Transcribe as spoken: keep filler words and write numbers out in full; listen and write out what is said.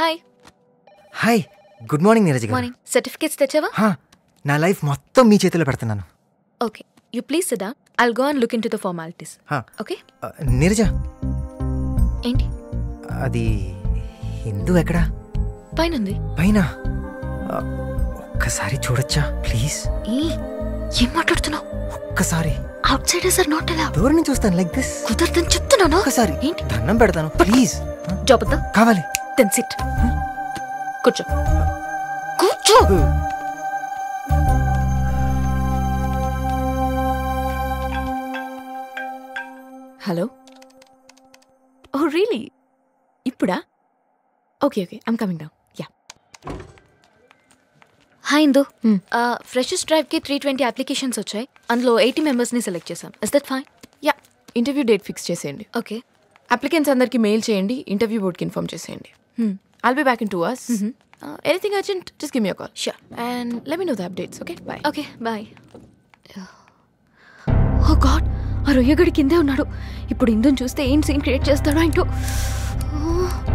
Hi. Hi. Good morning, Neeraj. Good morning. Certificates techawa? Huh. Na life mottham mee chethilo pedtunanu. Okay. You please sit down. I'll go and look into the formalities. Huh. Okay? Uh, Neeraj. Enti? Adi Hindu ekkada? Paina undi. Paina. Okkasari chodocha, please. Ee em maatladutunnavu? Okkasari. Outsiders are not allowed. Door nunchi chustan like this. Kudarthani cheptunanu. Okkasari. Enti? Dannam pedtanu. Please. Job adda? Kavali. Then sit. Huh? Kucho. Kucho. Hello? Oh, really? Ippuda? Okay, okay. I'm coming down. Yeah. Hi, Indu. Hmm. Uh, Freshers Drive ki three twenty applications ochai. Andlo eighty members ni select chesam. Is that fine? Yeah. Interview date fix cheseyandi. Okay. Applicants andarki mail cheyandi. Interview board ki inform cheseyandi. Hmm. I'll be back in two hours. Mm-hmm. uh, anything urgent, just give me a call. Sure. And let me know the updates, okay? Bye. Okay, bye. Oh God, I don't know. I don't know. I don't know. I don't know. I don't know.